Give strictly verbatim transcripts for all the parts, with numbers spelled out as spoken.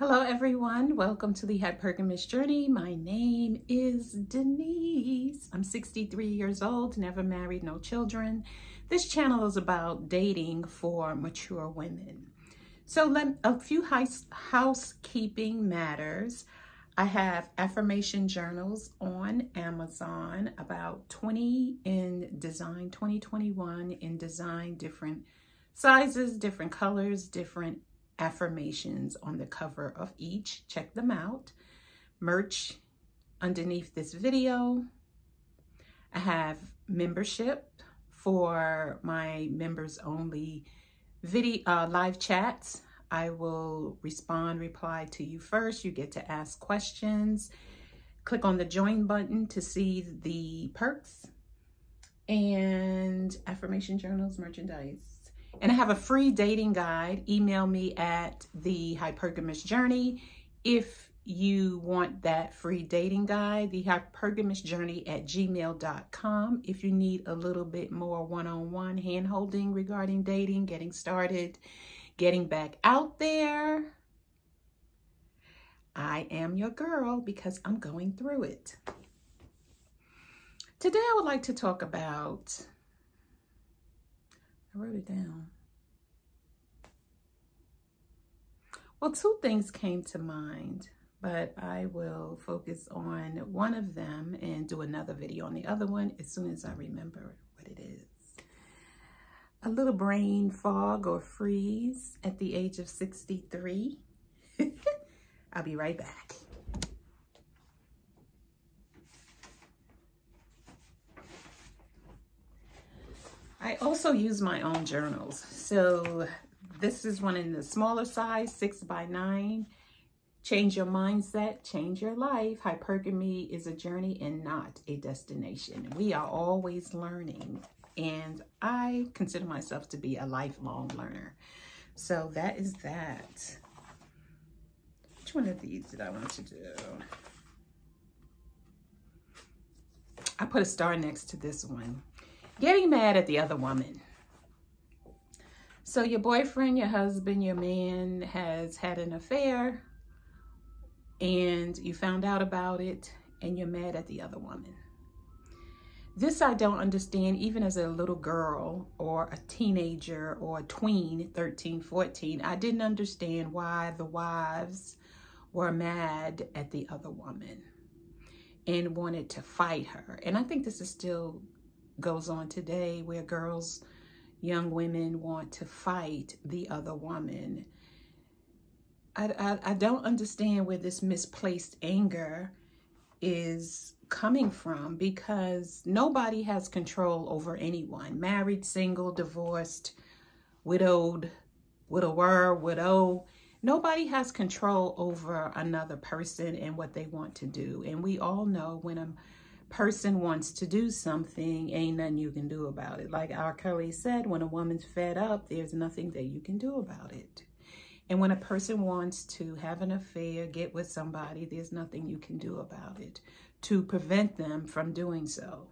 Hello everyone, welcome to The Hypergamous Journey. My name is Denise. I'm sixty-three years old, never married, no children. This channel is about dating for mature women. So let, a few house, housekeeping matters. I have affirmation journals on Amazon, about twenty in design, twenty twenty-one in design, different sizes, different colors, different affirmations on the cover of each. Check them out. Merch underneath this video. I have membership for my members only video uh, live chats. I will respond, reply to you first. You get to ask questions. Click on the join button to see the perks and affirmation journals, merchandise. And I have a free dating guide. Email me at The Hypergamous Journey if you want that free dating guide, The Hypergamous Journey at gmail dot com. If you need a little bit more one-on-one hand-holding regarding dating, getting started, getting back out there, I am your girl because I'm going through it. Today I would like to talk about... I wrote it down. Well, two things came to mind, but I will focus on one of them and do another video on the other one as soon as I remember what it is. A little brain fog or freeze at the age of sixty-three. I'll be right back. I also use my own journals. So this is one in the smaller size, six by nine. Change your mindset, change your life. Hypergamy is a journey and not a destination. We are always learning. And I consider myself to be a lifelong learner. So that is that. Which one of these did I want to do? I put a star next to this one. Getting mad at the other woman. So your boyfriend, your husband, your man has had an affair and you found out about it and you're mad at the other woman. This I don't understand even as a little girl or a teenager or a tween, thirteen, fourteen. I didn't understand why the wives were mad at the other woman and wanted to fight her. And I think this is still... goes on today where girls, young women want to fight the other woman. I, I, I don't understand where this misplaced anger is coming from because nobody has control over anyone. Married, single, divorced, widowed, widower, widow. Nobody has control over another person and what they want to do. And we all know when a person wants to do something, ain't nothing you can do about it. Like R. Kelly said, when a woman's fed up, there's nothing that you can do about it. And when a person wants to have an affair, get with somebody, there's nothing you can do about it to prevent them from doing so.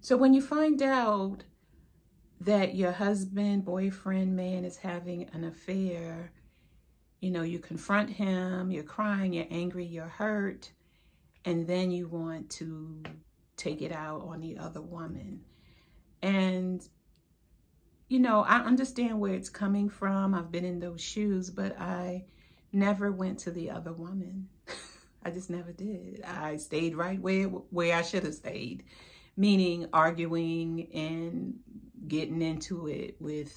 So when you find out that your husband, boyfriend, man is having an affair, you know, you confront him, you're crying, you're angry, you're hurt, and then you want to take it out on the other woman. And, you know, I understand where it's coming from. I've been in those shoes, but I never went to the other woman. I just never did. I stayed right where, where I should have stayed, meaning arguing and getting into it with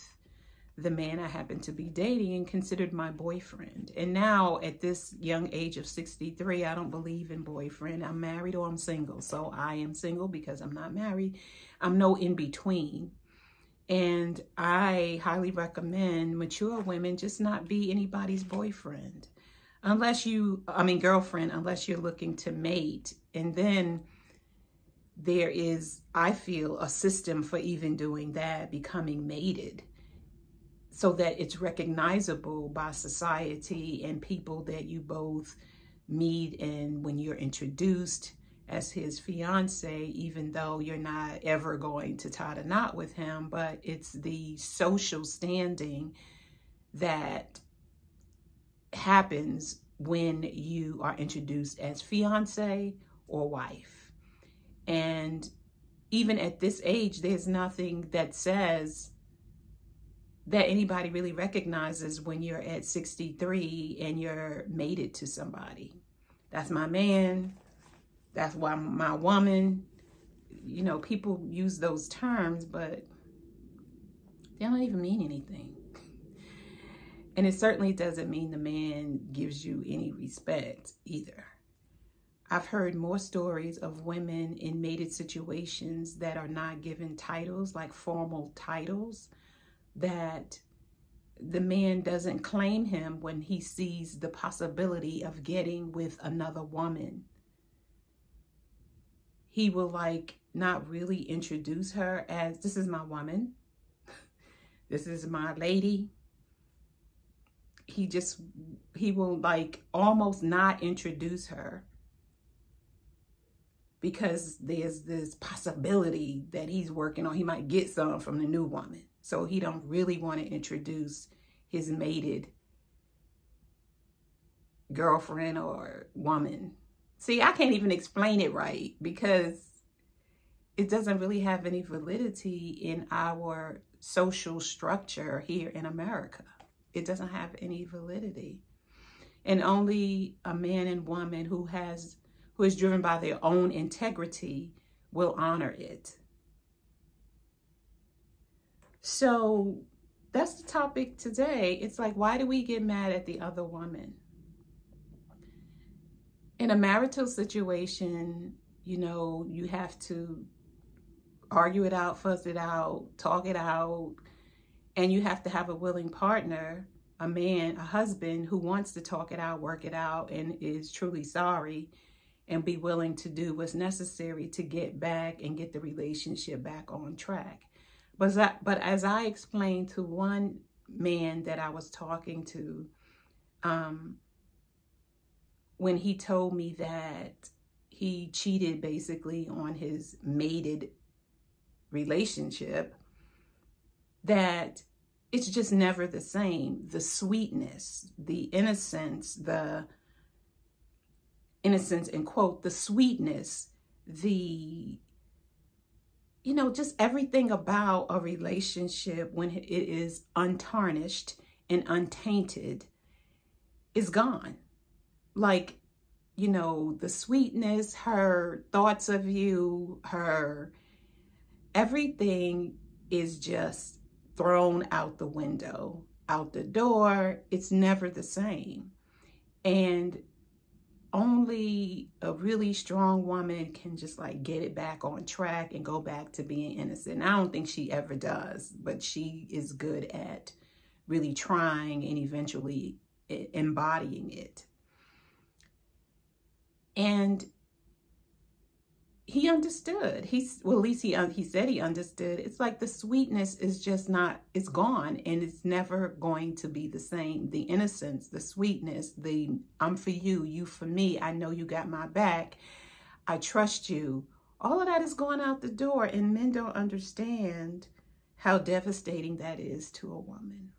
the man I happened to be dating and considered my boyfriend. And now at this young age of sixty-three, I don't believe in boyfriend. I'm married or I'm single. So I am single because I'm not married. I'm no in between. And I highly recommend mature women just not be anybody's boyfriend. Unless you, I mean girlfriend, unless you're looking to mate. And then there is, I feel, a system for even doing that, becoming mated, so that it's recognizable by society and people that you both meet. And when you're introduced as his fiance, even though you're not ever going to tie the knot with him, but it's the social standing that happens when you are introduced as fiance or wife. And even at this age, there's nothing that says that anybody really recognizes when you're at sixty-three and you're mated to somebody. That's my man. That's why my woman. You know, people use those terms, but they don't even mean anything. And it certainly doesn't mean the man gives you any respect either. I've heard more stories of women in mated situations that are not given titles, like formal titles, that the man doesn't claim him when he sees the possibility of getting with another woman. He will like not really introduce her as, this is my woman, this is my lady. He just, he will like almost not introduce her because there's this possibility that he's working on, he might get some from the new woman. So he don't really want to introduce his mated girlfriend or woman. See, I can't even explain it right because it doesn't really have any validity in our social structure here in America. It doesn't have any validity. And only a man and woman who has, who is driven by their own integrity will honor it. So that's the topic today. It's like, why do we get mad at the other woman? In a marital situation, you know, you have to argue it out, fuss it out, talk it out, and you have to have a willing partner, a man, a husband who wants to talk it out, work it out, and is truly sorry and be willing to do what's necessary to get back and get the relationship back on track. But, that, but as I explained to one man that I was talking to, um, when he told me that he cheated basically on his mated relationship, that it's just never the same. The sweetness, the innocence, the innocence in quote, the sweetness, the, you know, just everything about a relationship when it is untarnished and untainted is gone. Like, you know, the sweetness, her thoughts of you, her, everything is just thrown out the window, out the door. It's never the same. And only a really strong woman can just like get it back on track and go back to being innocent. And I don't think she ever does, but she is good at really trying and eventually embodying it. And he understood. He's, well, at least he, he said he understood. It's like the sweetness is just not, it's gone and it's never going to be the same. The innocence, the sweetness, the I'm for you, you for me. I know you got my back. I trust you. All of that is going out the door, and men don't understand how devastating that is to a woman.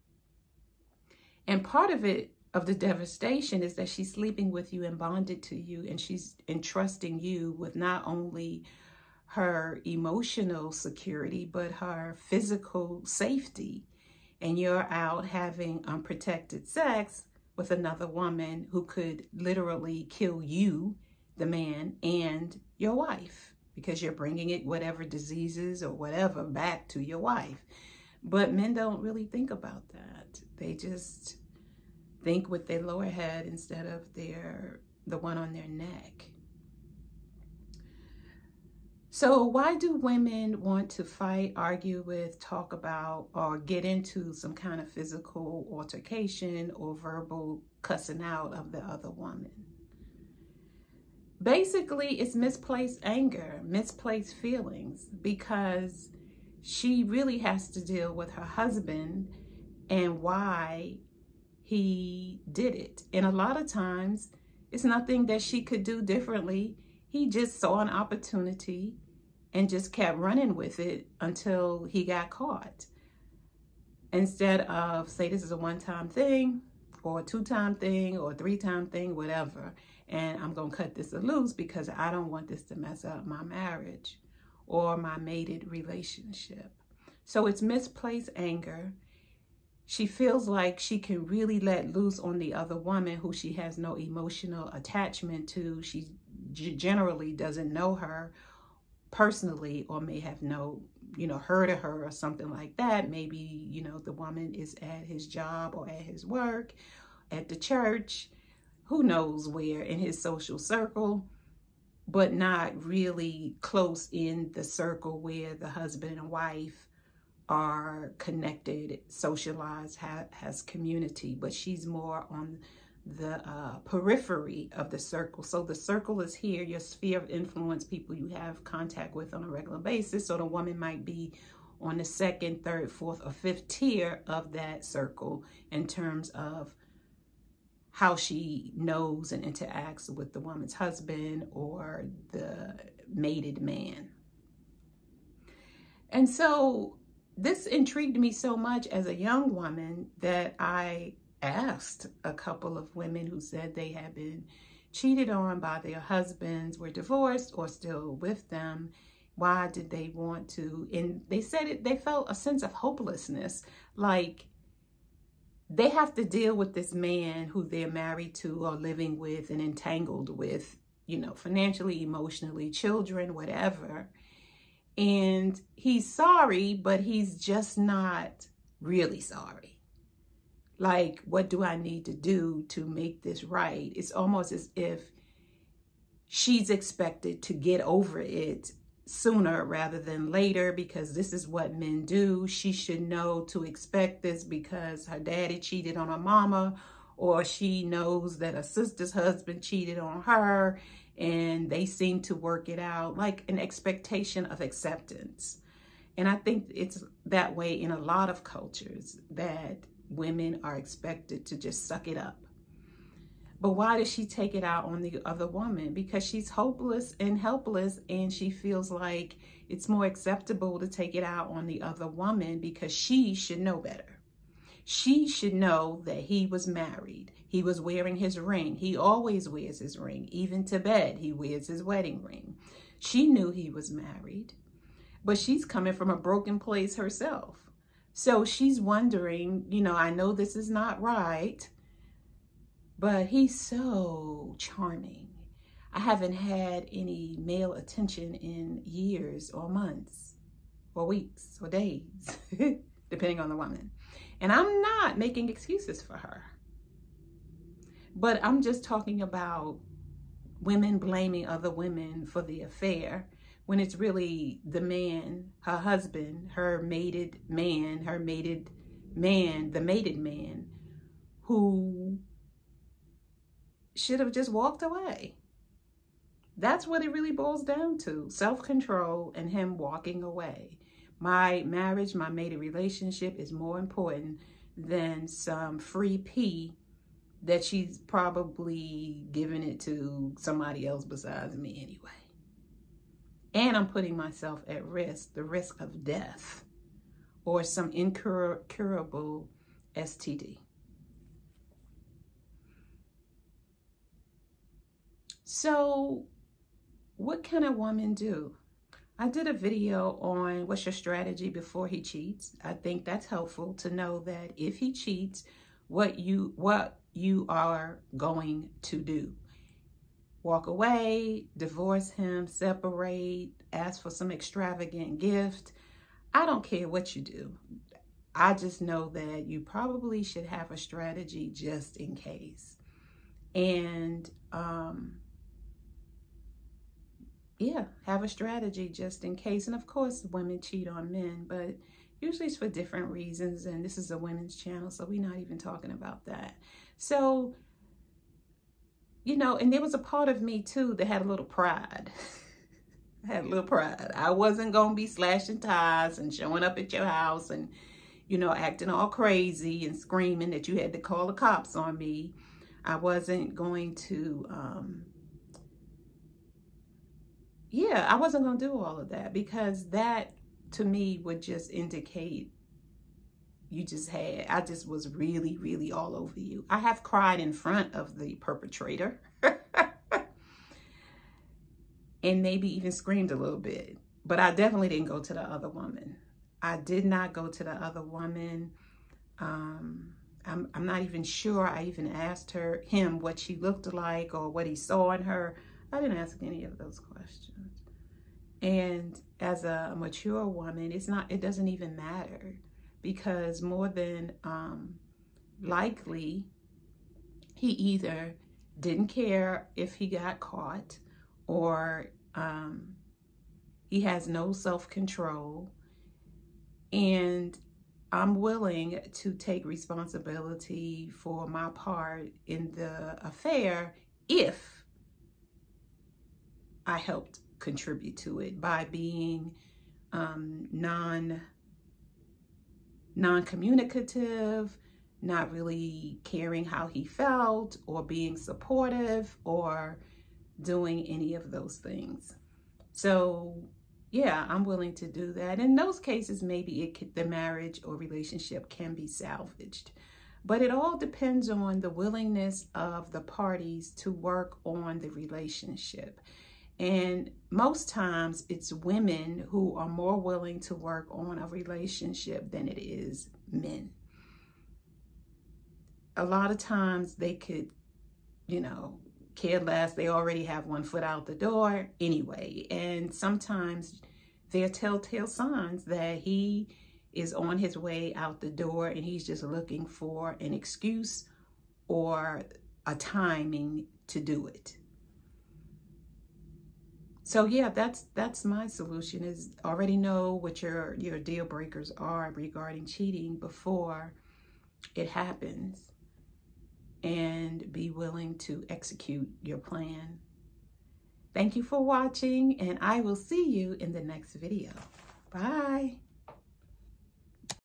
And part of it, of the devastation, is that she's sleeping with you and bonded to you, and she's entrusting you with not only her emotional security, but her physical safety. And you're out having unprotected sex with another woman who could literally kill you, the man, and your wife, because you're bringing it, whatever diseases or whatever, back to your wife. But men don't really think about that. They just think with their lower head instead of their, the one on their neck. So why do women want to fight, argue with, talk about, or get into some kind of physical altercation or verbal cussing out of the other woman? Basically, it's misplaced anger, misplaced feelings, because she really has to deal with her husband and why he did it. And a lot of times it's nothing that she could do differently. He just saw an opportunity and just kept running with it until he got caught. Instead of say, this is a one-time thing, or a two-time thing or a three-time thing, whatever. And I'm going to cut this loose because I don't want this to mess up my marriage or my mated relationship. So it's misplaced anger. She feels like she can really let loose on the other woman who she has no emotional attachment to. She generally doesn't know her personally or may have no, you know, heard of her or something like that. Maybe, you know, the woman is at his job or at his work, at the church, who knows where in his social circle, but not really close in the circle where the husband and wife are connected, socialized, ha has community, but she's more on the uh, periphery of the circle. So the circle is here, your sphere of influence, people you have contact with on a regular basis. So the woman might be on the second, third, fourth, or fifth tier of that circle in terms of how she knows and interacts with the woman's husband or the mated man. And so this intrigued me so much as a young woman that I asked a couple of women who said they had been cheated on by their husbands, were divorced, or still with them. Why did they want to? And they said it, they felt a sense of hopelessness. Like they have to deal with this man who they're married to or living with and entangled with, you know, financially, emotionally, children, whatever. And he's sorry, but he's just not really sorry. Like, what do I need to do to make this right? It's almost as if she's expected to get over it sooner rather than later because this is what men do. She should know to expect this because her daddy cheated on her mama, or she knows that her sister's husband cheated on her and they seem to work it out, like an expectation of acceptance. And I think it's that way in a lot of cultures, that women are expected to just suck it up. But why does she take it out on the other woman? Because she's hopeless and helpless, and she feels like it's more acceptable to take it out on the other woman because she should know better. She should know that he was married. He was wearing his ring. He always wears his ring. Even to bed, he wears his wedding ring. She knew he was married, but she's coming from a broken place herself. So she's wondering, you know, I know this is not right, but he's so charming. I haven't had any male attention in years or months or weeks or days, depending on the woman. And I'm not making excuses for her. But I'm just talking about women blaming other women for the affair, when it's really the man, her husband, her mated man, her mated man, the mated man, who should have just walked away. That's what it really boils down to, self-control and him walking away. My marriage, my mated relationship is more important than some free pee that she's probably giving it to somebody else besides me anyway. And I'm putting myself at risk, the risk of death or some incurable S T D. So what can a woman do? I did a video on what's your strategy before he cheats. I think that's helpful to know that if he cheats, what you, what you are going to do. Walk away, divorce him, separate, ask for some extravagant gift. I don't care what you do. I just know that you probably should have a strategy just in case. And um, yeah, have a strategy just in case. And of course, women cheat on men, but usually it's for different reasons. And this is a women's channel, so we're not even talking about that. So, you know, and there was a part of me too that had a little pride. I had a little pride. I wasn't going to be slashing ties and showing up at your house and, you know, acting all crazy and screaming that you had to call the cops on me. I wasn't going to, um, yeah, I wasn't going to do all of that because that to me would just indicate you just had. I just was really, really all over you. I have cried in front of the perpetrator and maybe even screamed a little bit, but I definitely didn't go to the other woman. I did not go to the other woman. Um, I'm, I'm not even sure I even asked her, him what she looked like or what he saw in her. I didn't ask any of those questions. And as a mature woman, it's not, it doesn't even matter, because more than um, likely, he either didn't care if he got caught, or um, he has no self-control. And I'm willing to take responsibility for my part in the affair if I helped contribute to it by being um, non, non-communicative, not really caring how he felt, or being supportive, or doing any of those things. So yeah, I'm willing to do that. In those cases, maybe it could, the marriage or relationship can be salvaged. But it all depends on the willingness of the parties to work on the relationship. And most times it's women who are more willing to work on a relationship than it is men. A lot of times they could, you know, care less. They already have one foot out the door anyway. And sometimes they're telltale signs that he is on his way out the door and he's just looking for an excuse or a timing to do it. So yeah, that's that's my solution, is already know what your, your deal breakers are regarding cheating before it happens, and be willing to execute your plan. Thank you for watching, and I will see you in the next video. Bye.